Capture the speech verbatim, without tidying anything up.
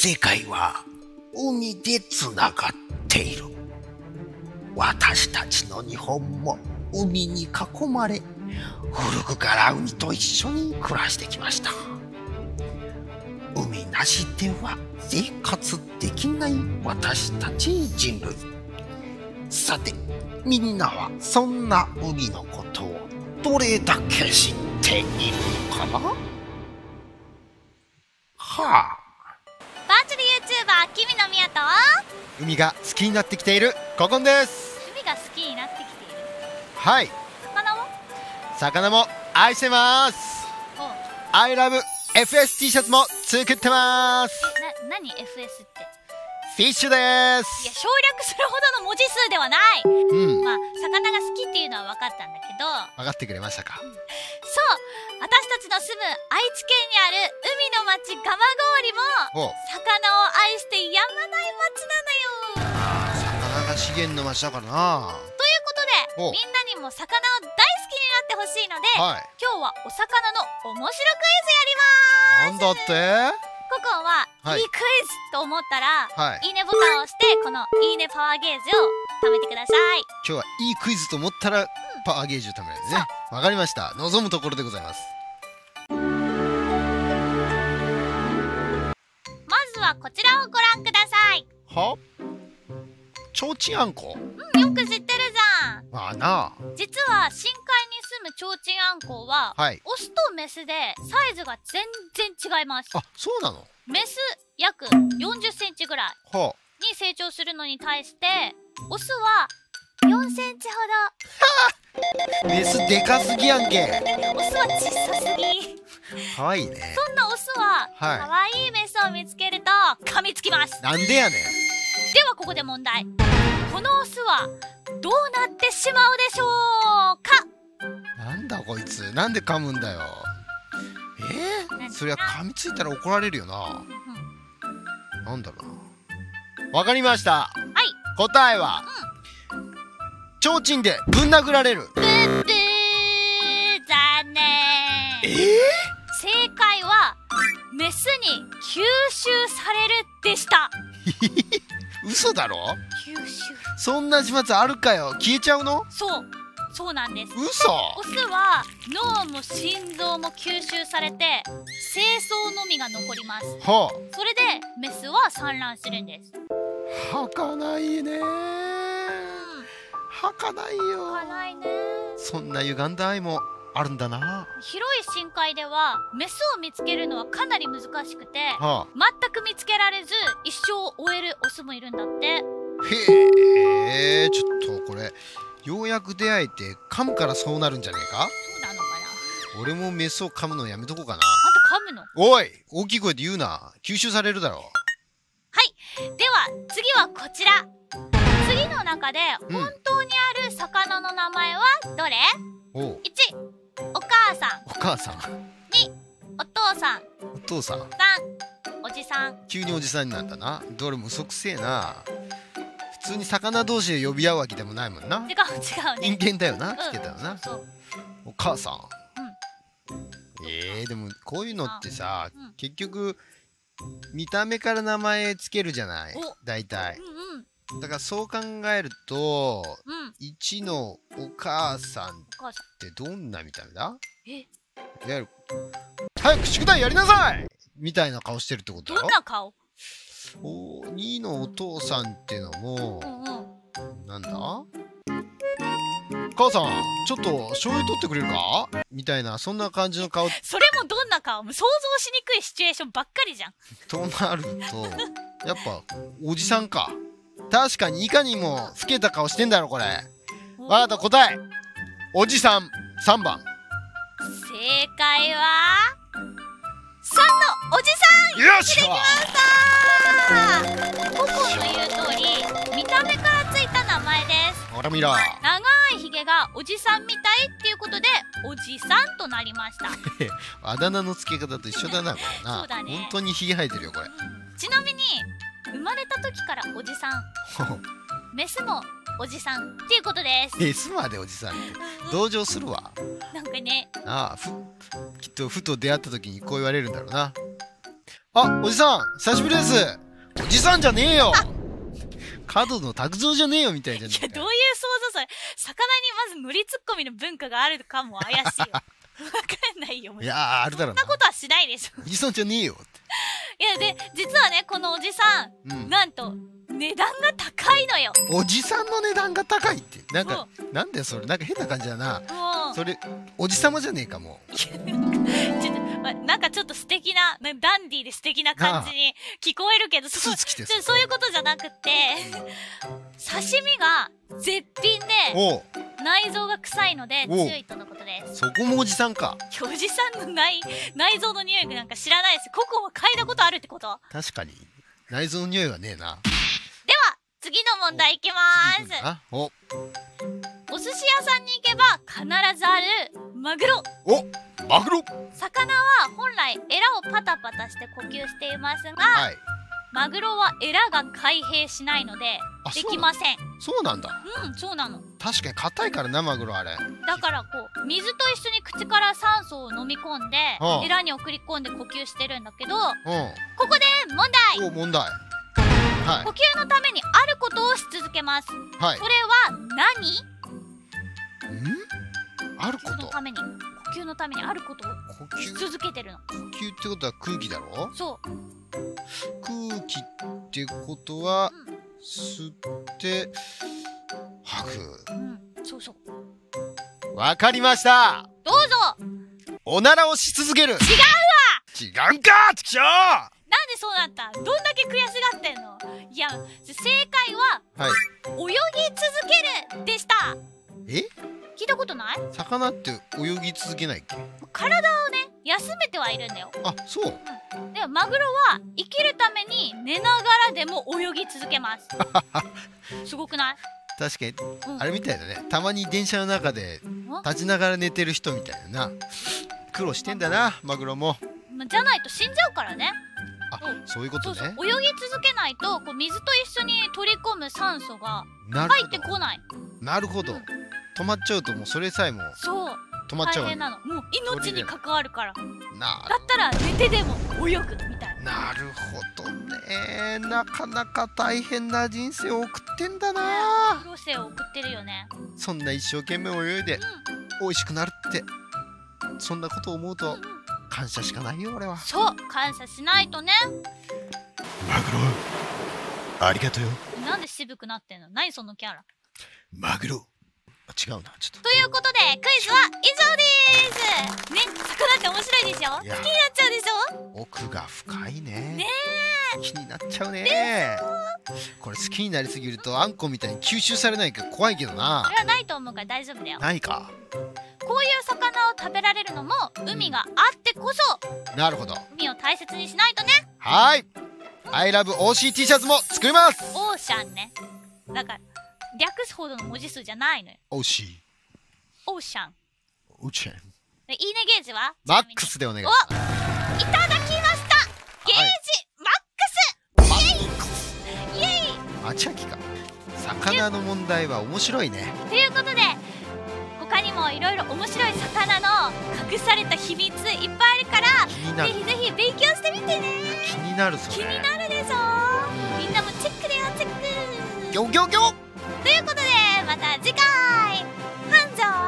世界は海でつながっている。私たちの日本も海に囲まれ、古くから海と一緒に暮らしてきました。海なしでは生活できない私たち人類。さて、みんなはそんな海のことをどれだけ知っているかな？はあ、バーチャル YouTuber 君の宮と海が好きになってきているココンです。海が好きになってきている。はい、魚も魚も愛してます。アイラブ エフエス T シャツも作ってます。え、な、何 エフエス って？フィッシュです。いや、省略するほどの文字数ではない、うん、まあ、魚が好きっていうのは分かったんだけど。分かってくれましたか、うん、そう、私たちの住む愛知県にある海の町蒲郡も魚を愛してやまない町なのよ。魚が資源の町だからな。ということで、みんなにも魚を大好きになってほしいので、はい、今日はお魚の面白クイズやります。なんだって？ココンは、はい、いいクイズと思ったら、はい、いいねボタンを押して、このいいねパワーゲージを貯めてください。今日はいいクイズと思ったら、うん、パワーゲージを貯めるんですね。わかりました。望むところでございます。まずはこちらをご覧ください。は？ちょうちんあんこ。うん、よく知ってるじゃん。まあな。実は深海に住むちょうちんあんこは、はい、オスとメスでサイズが全然違います。あ、そうなの？メス約よんじゅっセンチぐらいに成長するのに対して、オスはよんセンチほど。メスでかすぎやんけ。オスは小さすぎ。かわいいね。そんなオスは、はい、かわいいメスを見つけると噛みつきます。なんでやねん。ではここで問題。このオスはどうなってしまうでしょうか？なんだこいつ、なんで噛むんだよ。えー、そりゃ噛みついたら怒られるよな。なんだろうな。わかりました。はい、答えは、うん、提灯でぶん殴られる。ブブー、残念。えー、正解はメスに吸収されるでした。嘘だろ。吸収。そんな始末あるかよ。消えちゃうの？そう、そうなんです。嘘。オスは脳も心臓も吸収されて、精巣のみが残ります。はあ。それでメスは産卵するんです。儚いね。儚いよ。儚いね。そんな歪んだ愛もあるんだな。広い深海ではメスを見つけるのはかなり難しくて、はあ、全く見つけられず一生を終えるオスもいるんだって。へえ、ちょっとこれようやく出会えて噛むからそうなるんじゃねえか。そうなのかな。俺もメスを噛むのやめとこうかな。あんた噛むの？おい、大きい声で言うな。吸収されるだろう。はい、では次はこちら。次の中で本当にある魚の名前はどれ？うん、いち、お母さん。お母さん。に、お父さん。お父さん。三、おじさん。急におじさんになったな。どれも嘘くせえな。普通に魚同士で呼び合うわけでもないもんな。違う違うね。人間だよな。つけたらな。お母さん。ええ、でもこういうのってさ、結局見た目から名前つけるじゃない。大体。だからそう考えると、いちのお母さんってどんな見た目だ？え？いわゆる早く宿題やりなさいみたいな顔してるってことだろ？どんな顔？おにのお父さんってのも、うん、なんだ？母さん、ちょっと醤油取ってくれるかみたいな、そんな感じの顔。それもどんな顔？もう想像しにくいシチュエーションばっかりじゃん。となるとやっぱおじさんか。確かに、いかにも老けた顔してんだろこれ。わかった、答えおじさん。さんばん。正解はさんのおじさん。よし、できました。ココンの言う通り見た目からついた名前です。ほら見ろ、長いひげがおじさんみたいっていうことでおじさんとなりました。あだ名の付け方と一緒だなこれな。そうだね、本当にひげ生えてるよこれ。ちなみに生まれた時からおじさん。メスもおじさんっていうことです。メスまでおじさん。同情するわ。なんかね。ああ、ふ、きっとふと出会った時にこう言われるんだろうな。あ、おじさん久しぶりです。おじさんじゃねえよ、角の卓上じゃねえよみたいじゃない。いや、どういう想像それ。魚にまず無理ツッコミの文化があるかも怪しいよ。分かんないよ。いや、あるだろうな。そんなことはしないでしょ。おじさんじゃねえよって。いやで、実はね、このおじさん、うん、なんと値段が高いのよ。おじさんの値段が高いってなんかなんだよそれ、なんか変な感じだな。それおじさまじゃねえかもう。ちょっとなんかちょっと素敵なダンディーで素敵な感じに聞こえるけど、そういうことじゃなくて刺身が絶品で内臓が臭いので注意とのことです。そこもおじさんか。おじさんの内内臓の匂いなんか知らないです。ココは嗅いだことあるってこと。確かに内臓の匂いはねえな。では次の問題いきます。お寿司屋さんに行けば必ずあるマグロ。おマグロ。魚は本来エラをパタパタして呼吸していますが、はい、マグロはエラが開閉しないのでできません。そうなんだ。うん、そうなの。確かに硬いからなマグロあれ。だからこう水と一緒に口から酸素を飲み込んで、はあ、エラに送り込んで呼吸してるんだけど、はあ、ここで問題。お問題。はい、呼吸のためにあることをし続けます。はい、それは何？ん？あること。呼吸のために、呼吸のためにあることをし続けてるの。呼吸ってことは空気だろ？そう。空気ってことは、うん、吸って吐く。うん、そうそう。わかりました。どうぞ。おならをし続ける。違うわ。違うか、ちくしょう。なんでそうなった？どんだけ悔しがってんの？いや、正解は、はい、泳ぎ続けるでした。え？聞いたことない？魚って泳ぎ続けないっけ？体をね、休めてはいるんだよ。あ、そう。うん、でもマグロは生きるために寝ながらでも泳ぎ続けます。すごくない？確かに、うん、あれみたいだね。たまに電車の中で立ちながら寝てる人みたいな。苦労してんだな、マグロも。じゃないと死んじゃうからね。あ、そういうことね。泳ぎ続けないとこう水と一緒に取り込む酸素が入ってこない。なるほど。止まっちゃうともうそれさえも止まっちゃう。大変なの。もう命に関わるから。なだったら寝てでも泳ぐみたいな。なるほどね。なかなか大変な人生を送ってんだな。人生を送ってるよね。そんな一生懸命泳いで美味しくなるって、そんなことを思うと。うんうん、感謝しかないよ俺は。そう、感謝しないとね。マグロありがとうよ。なんで渋くなってんの？何そのキャラ。マグロあ、違うな、ちょっと。ということでクイズは以上です。ね、魚って面白いでしょ。好きになっちゃうでしょ。奥が深いね。ねえ、好きになっちゃうね。これ好きになりすぎるとあんこみたいに吸収されないから怖いけどな。それはないと思うから大丈夫だよ。ないか。こういう魚を食べられるのも海があってこそ。なるほど。海を大切にしないとね。はーい。アイラブ オーシー T シャツも作ります。オーシャンね。だから略すほどの文字数じゃないのよ。オーシー。オーシャン。オーシャン。いいねゲージは？マックスでお願いします。お、いただきました。ゲージ、はい、マックス。イエイ。イエイ。マチャキか。魚の問題は面白いね。ということで。他にもいろいろ面白い魚の隠された秘密いっぱいあるから、ぜひぜひ勉強してみてね。気になる、それ気になるでしょ。みんなもチェックだよ、チェック。ギョギョギョ。ということでまた次回。繁盛。